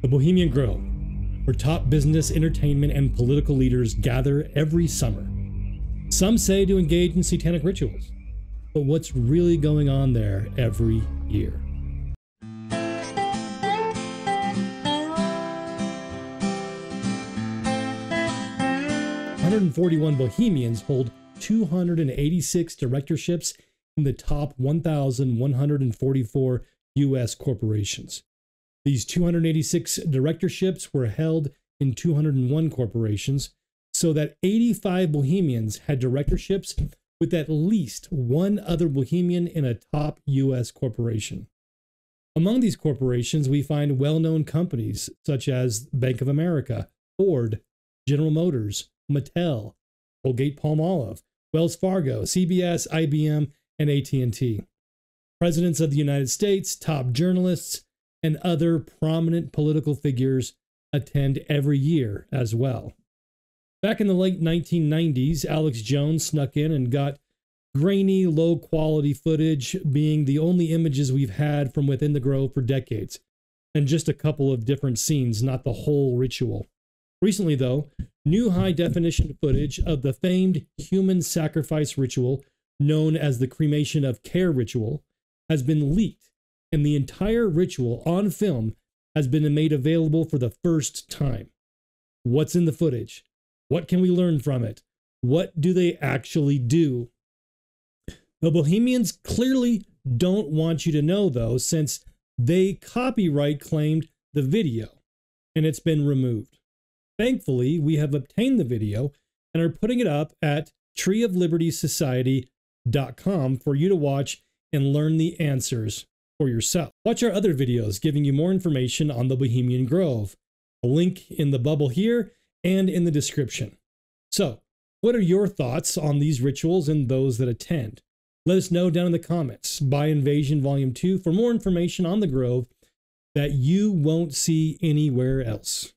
The Bohemian Grill, where top business, entertainment, and political leaders gather every summer. Some say to engage in satanic rituals, but what's really going on there every year? One hundred 41 Bohemians hold 286 directorships in the top 1,144 U.S. corporations. These 286 directorships were held in 201 corporations, so that 85 Bohemians had directorships with at least one other Bohemian in a top U.S. corporation. Among these corporations, we find well-known companies such as Bank of America, Ford, General Motors, Mattel, Colgate-Palmolive, Wells Fargo, CBS, IBM, and AT&T. Presidents of the United States, top journalists, and other prominent political figures attend every year as well. Back in the late 1990s, Alex Jones snuck in and got grainy, low-quality footage, being the only images we've had from within the Grove for decades, and just a couple of different scenes, not the whole ritual. Recently, though, new high-definition footage of the famed human sacrifice ritual, known as the Cremation of Care ritual, has been leaked, and the entire ritual on film has been made available for the first time. What's in the footage? What can we learn from it? What do they actually do? The Bohemians clearly don't want you to know, though, since they copyright claimed the video, and it's been removed. Thankfully, we have obtained the video and are putting it up at treeoflibertysociety.com for you to watch and learn the answers for yourself. Watch our other videos giving you more information on the Bohemian Grove. A link in the bubble here and in the description. So, what are your thoughts on these rituals and those that attend? Let us know down in the comments by Invasion Volume 2 for more information on the Grove that you won't see anywhere else.